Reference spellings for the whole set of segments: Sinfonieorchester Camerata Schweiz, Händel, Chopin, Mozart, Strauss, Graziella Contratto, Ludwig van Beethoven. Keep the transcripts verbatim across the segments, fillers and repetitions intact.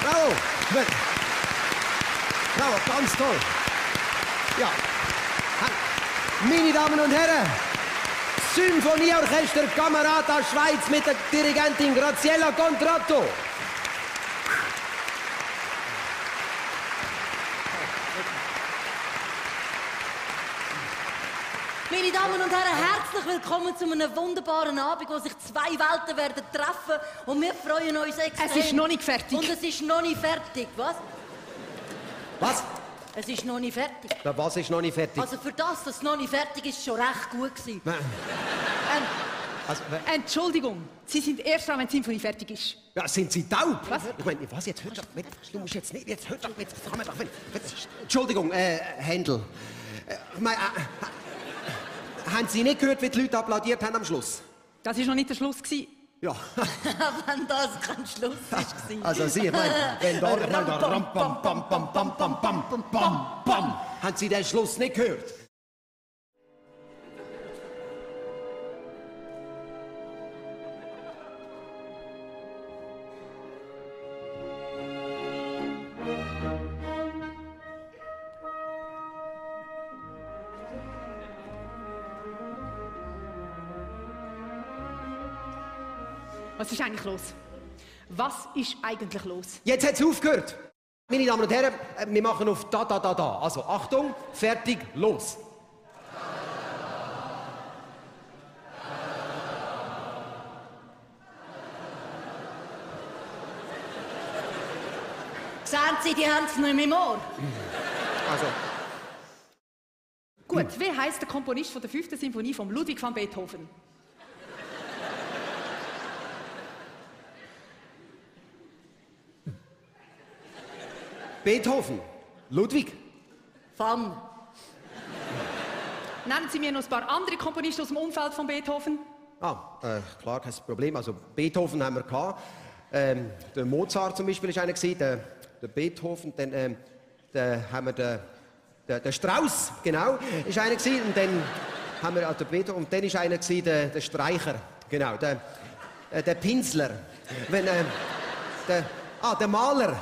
Bravo! Bravo, ganz toll. Ja. Meine Damen und Herren, Sinfonieorchester Camerata Schweiz mit der Dirigentin Graziella Contratto. Meine Damen und Herren, herzlich willkommen zu einem wunderbaren Abend, wo sich zwei Welten werden treffen und wir freuen uns extrem. Es ist noch nicht fertig. Und es ist noch nicht fertig, was? Was? Es ist noch nicht fertig. Ja, was ist noch nicht fertig? Also für das, dass es noch nicht fertig ist, schon recht gut gewesen. ähm, also, Entschuldigung, Sie sind erst dran, wenn die Sinfonie fertig ist. Ja, sind Sie taub? Was? Ich meine, was jetzt? Hört doch mit. Du musst jetzt nicht, jetzt hört doch mit. Entschuldigung, äh, Händel. Äh, mein, äh, Haben Sie nicht gehört, wie die Leute applaudiert haben am Schluss? Das war noch nicht der Schluss. Gewesen. Ja. Wenn das kein Schluss war. Also Sie, ich meine, wenn da... Ram, pam, pam, pam, pam, pam, pam, pam, pam. Haben Sie den Schluss nicht gehört? Was ist eigentlich los? Was ist eigentlich los? Jetzt hat es aufgehört! Meine Damen und Herren, wir machen auf da, da, da, da. Also Achtung, fertig, los! Sehen Sie, die haben es nicht mehr im Ohr. Also. Gut, wie heisst der Komponist von der fünften Sinfonie von Ludwig van Beethoven? Beethoven. Ludwig. Van. Nennen Sie mir noch ein paar andere Komponisten aus dem Umfeld von Beethoven. Ah, äh, klar, kein Problem. Also Beethoven haben wir gehabt. Ähm, der Mozart zum Beispiel war einer, der, der Beethoven, dann ähm, der, haben wir den, der, der Strauss, genau, ist einer gewesen. Und dann haben wir also Beethoven, und dann ist einer gewesen, der, der Streicher, genau, der, äh, der Pinsler. Wenn, ähm, der, Ah, der Maler.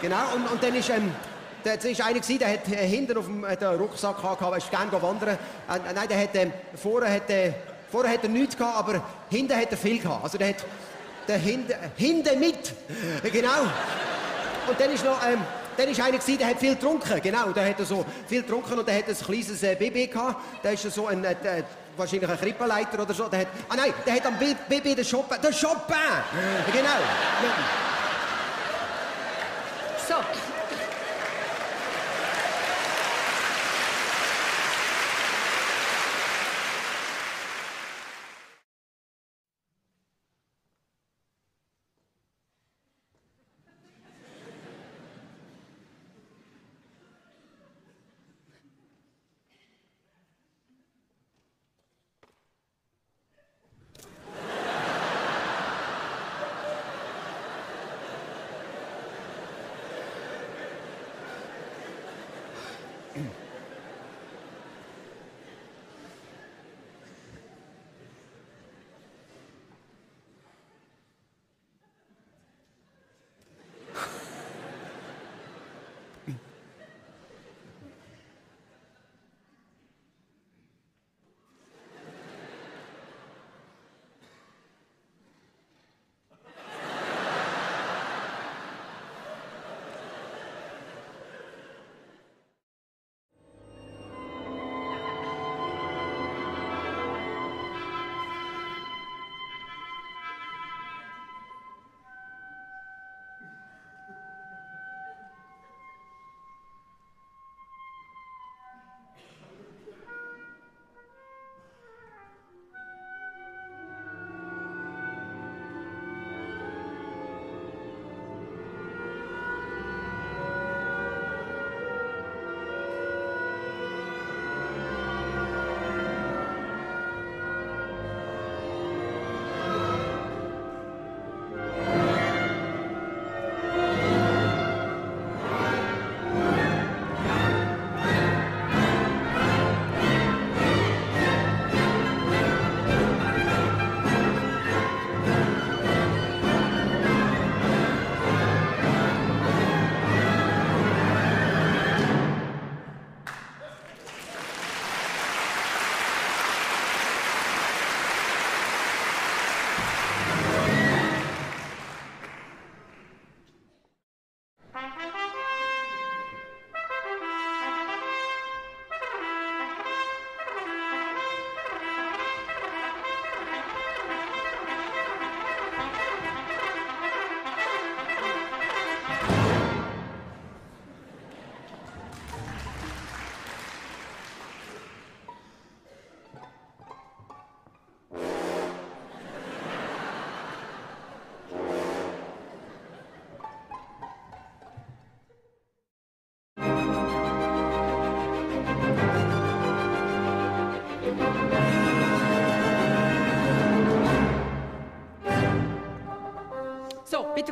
Genau, und, und dann ist, ähm, das ist einer gewesen, der hat äh, hinten auf dem äh, Rucksack gehabt, er ist gerne wandern. Äh, nein, der hat, ähm, vorher, hat, äh, vorher hat er nichts gehabt, aber hinten hat er viel gehabt. Also der hat, der hinten, äh, hinten mit. Genau. Und dann ist noch, ähm, dann ist einer gewesen, der hat viel getrunken. Genau, der hat so viel getrunken und der hat ein kleines äh, Baby gehabt. Der ist so ein, äh, wahrscheinlich ein Krippenleiter oder so. Der hat, ah nein, der hat am Baby den Chopin, den Chopin! Genau. So.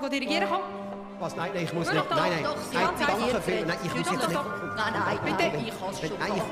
heute dirigieren kann? Was? Nein, nein, ich muss nicht. Doch, nein, nein. Doch, Sie nein, danke viel. Nein, ich muss doch, jetzt doch, nicht. Doch. Nein, nein, bitte, nein, ich kann es schon. Nein, ich...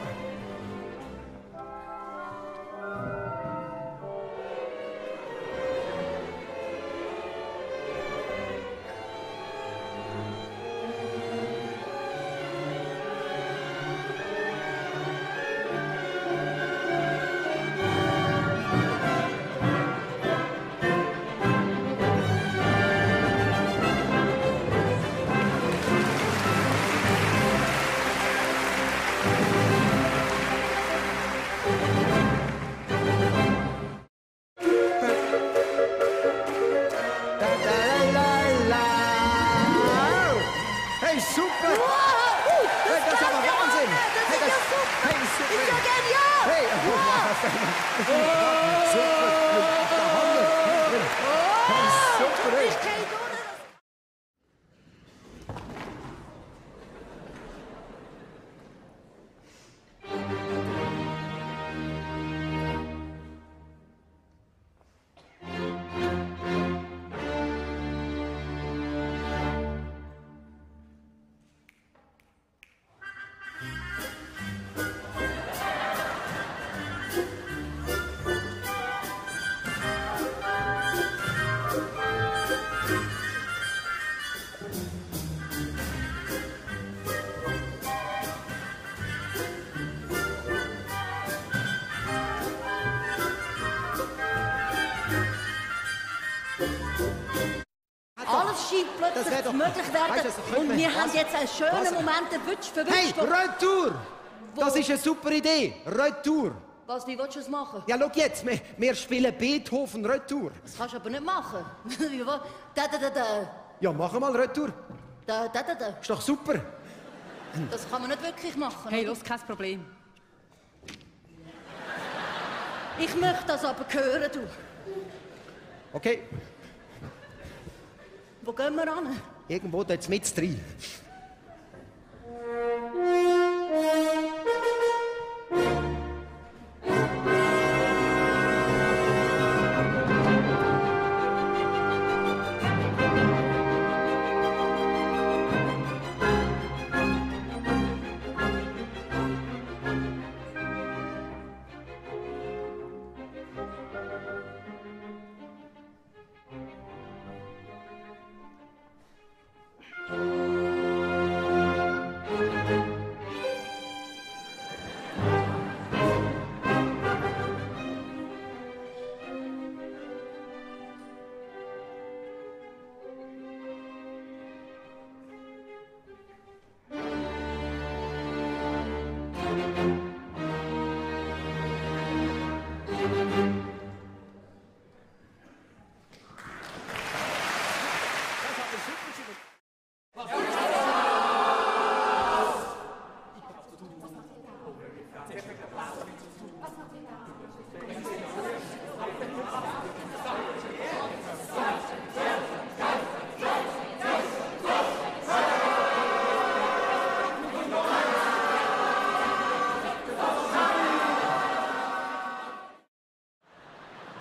Das wäre doch möglich werden. Weißt, das und wir haben jetzt einen schönen was? Moment erwischt für Hey, Retour! Das ist eine super Idee. Retour. Was, wie willst du es machen? Ja, schau jetzt, wir, wir spielen Beethoven Retour. Das kannst du aber nicht machen. da, da, da, da. Ja, mach mal Retour. Da, da, da, da. Ist doch super. Das kann man nicht wirklich machen. Hey, los, kein Problem. Ich möchte das aber hören, du. Okay. Wo gehen wir hin? Irgendwo dort mit rein.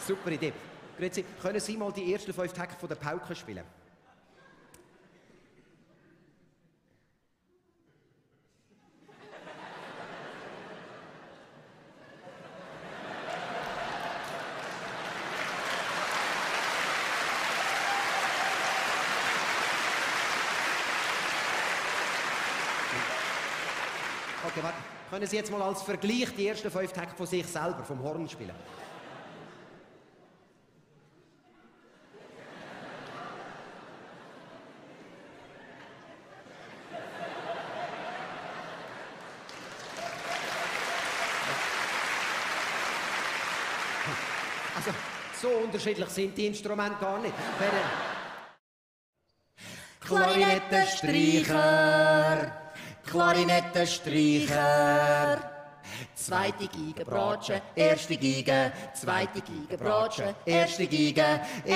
Super Idee. Grüezi, können Sie mal die ersten fünf Takte von der Pauke spielen? Okay, warte. Können Sie jetzt mal als Vergleich die ersten fünf Takte von sich selber, vom Horn spielen? So unterschiedlich sind die Instrumente gar nicht. Klarinettenstreicher, Klarinettenstreicher. Zweite Geige, Bratsche, erste Geige, zweite Geige, Bratsche, erste Geige.